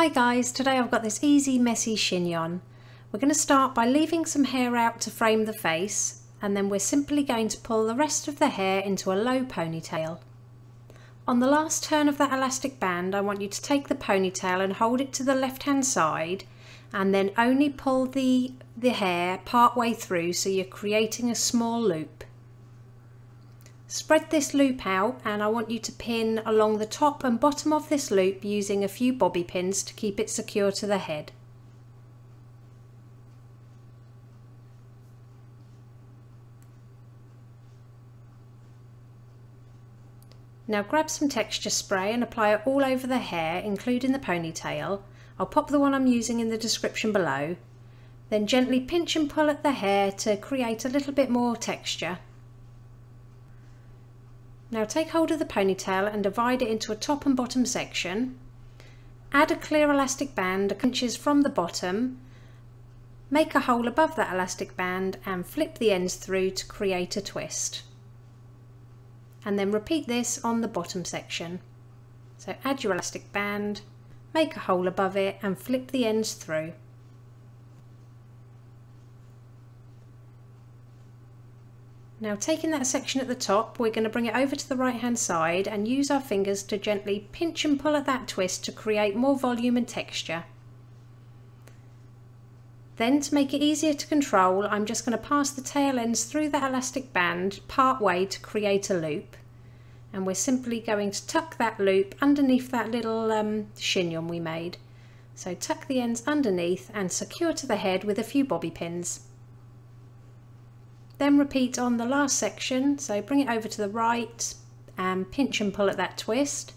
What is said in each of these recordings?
Hi guys, today I've got this easy messy chignon. We're going to start by leaving some hair out to frame the face, and then we're simply going to pull the rest of the hair into a low ponytail. On the last turn of that elastic band, I want you to take the ponytail and hold it to the left hand side, and then only pull the hair part way through, so you're creating a small loop. Spread this loop out, and I want you to pin along the top and bottom of this loop using a few bobby pins to keep it secure to the head. Now grab some texture spray and apply it all over the hair, including the ponytail. I'll pop the one I'm using in the description below. Then gently pinch and pull at the hair to create a little bit more texture. Now take hold of the ponytail and divide it into a top and bottom section. Add a clear elastic band a couple of inches from the bottom. Make a hole above that elastic band and flip the ends through to create a twist. And then repeat this on the bottom section. So add your elastic band, make a hole above it and flip the ends through. Now taking that section at the top, we're going to bring it over to the right hand side and use our fingers to gently pinch and pull at that twist to create more volume and texture. Then to make it easier to control, I'm just going to pass the tail ends through that elastic band part way to create a loop. And we're simply going to tuck that loop underneath that little chignon we made. So tuck the ends underneath and secure to the head with a few bobby pins. Then repeat on the last section, so bring it over to the right and pinch and pull at that twist.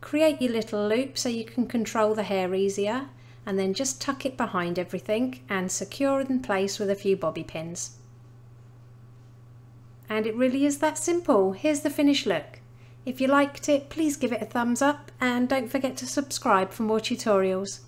Create your little loop so you can control the hair easier, and then just tuck it behind everything and secure it in place with a few bobby pins. And it really is that simple. Here's the finished look. If you liked it, please give it a thumbs up and don't forget to subscribe for more tutorials.